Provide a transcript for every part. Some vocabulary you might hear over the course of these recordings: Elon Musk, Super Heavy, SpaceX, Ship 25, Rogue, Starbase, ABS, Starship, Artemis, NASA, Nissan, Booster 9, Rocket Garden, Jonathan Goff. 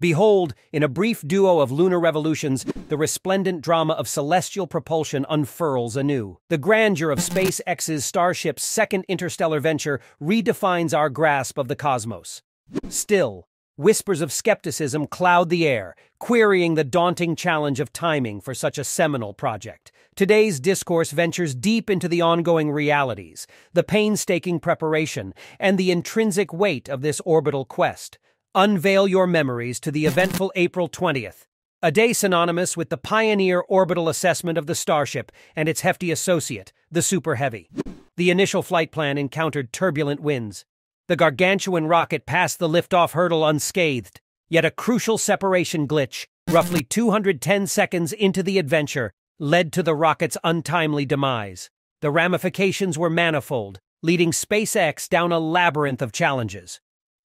Behold, in a brief duo of lunar revolutions, the resplendent drama of celestial propulsion unfurls anew. The grandeur of SpaceX's Starship's second interstellar venture redefines our grasp of the cosmos. Still, whispers of skepticism cloud the air, querying the daunting challenge of timing for such a seminal project. Today's discourse ventures deep into the ongoing realities, the painstaking preparation, and the intrinsic weight of this orbital quest. Unveil your memories to the eventful April 20th, a day synonymous with the pioneer orbital assessment of the Starship and its hefty associate, the Super Heavy. The initial flight plan encountered turbulent winds. The gargantuan rocket passed the liftoff hurdle unscathed, yet a crucial separation glitch, roughly 210 seconds into the adventure, led to the rocket's untimely demise. The ramifications were manifold, leading SpaceX down a labyrinth of challenges.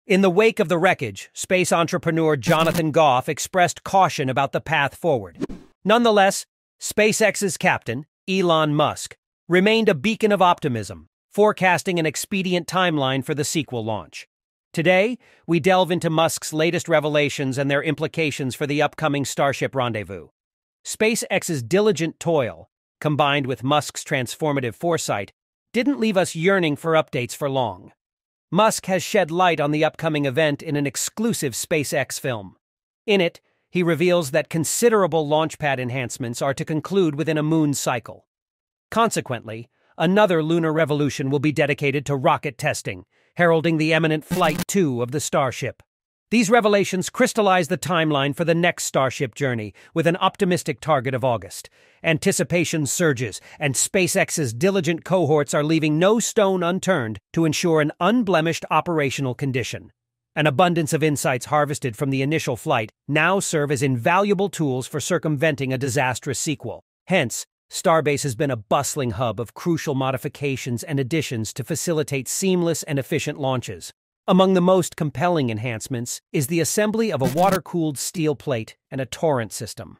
In the wake of the wreckage, space entrepreneur Jonathan Goff expressed caution about the path forward. Nonetheless, SpaceX's captain, Elon Musk, remained a beacon of optimism, forecasting an expedient timeline for the sequel launch. Today, we delve into Musk's latest revelations and their implications for the upcoming Starship rendezvous. SpaceX's diligent toil, combined with Musk's transformative foresight, didn't leave us yearning for updates for long. Musk has shed light on the upcoming event in an exclusive SpaceX film. In it, he reveals that considerable launchpad enhancements are to conclude within a moon cycle. Consequently, another lunar revolution will be dedicated to rocket testing, heralding the imminent Flight 2 of the Starship. These revelations crystallize the timeline for the next Starship journey, with an optimistic target of August. Anticipation surges, and SpaceX's diligent cohorts are leaving no stone unturned to ensure an unblemished operational condition. An abundance of insights harvested from the initial flight now serve as invaluable tools for circumventing a disastrous sequel. Hence, Starbase has been a bustling hub of crucial modifications and additions to facilitate seamless and efficient launches. Among the most compelling enhancements is the assembly of a water-cooled steel plate and a torrent system.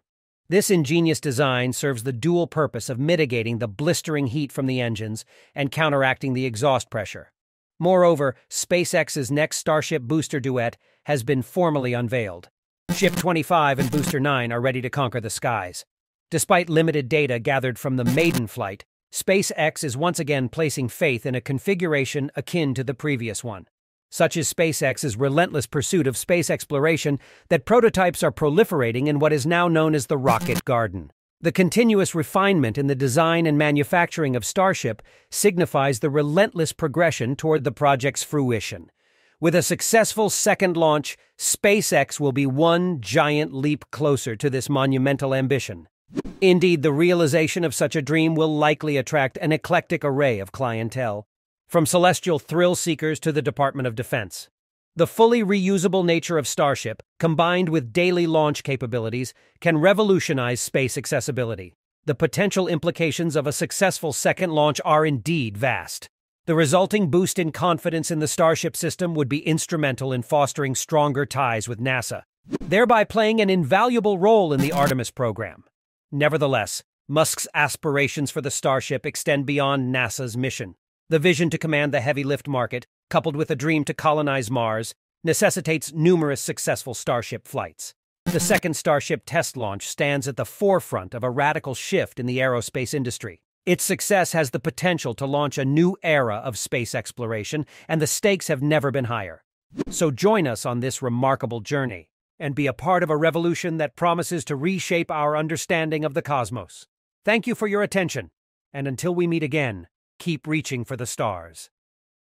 This ingenious design serves the dual purpose of mitigating the blistering heat from the engines and counteracting the exhaust pressure. Moreover, SpaceX's next Starship booster duet has been formally unveiled. Ship 25 and Booster 9 are ready to conquer the skies. Despite limited data gathered from the maiden flight, SpaceX is once again placing faith in a configuration akin to the previous one. Such is SpaceX's relentless pursuit of space exploration that prototypes are proliferating in what is now known as the Rocket Garden. The continuous refinement in the design and manufacturing of Starship signifies the relentless progression toward the project's fruition. With a successful second launch, SpaceX will be one giant leap closer to this monumental ambition. Indeed, the realization of such a dream will likely attract an eclectic array of clientele, from celestial thrill-seekers to the Department of Defense. The fully reusable nature of Starship, combined with daily launch capabilities, can revolutionize space accessibility. The potential implications of a successful second launch are indeed vast. The resulting boost in confidence in the Starship system would be instrumental in fostering stronger ties with NASA, thereby playing an invaluable role in the Artemis program. Nevertheless, Musk's aspirations for the Starship extend beyond NASA's mission. The vision to command the heavy lift market, coupled with a dream to colonize Mars, necessitates numerous successful Starship flights. The second Starship test launch stands at the forefront of a radical shift in the aerospace industry. Its success has the potential to launch a new era of space exploration, and the stakes have never been higher. So join us on this remarkable journey, and be a part of a revolution that promises to reshape our understanding of the cosmos. Thank you for your attention, and until we meet again, keep reaching for the stars.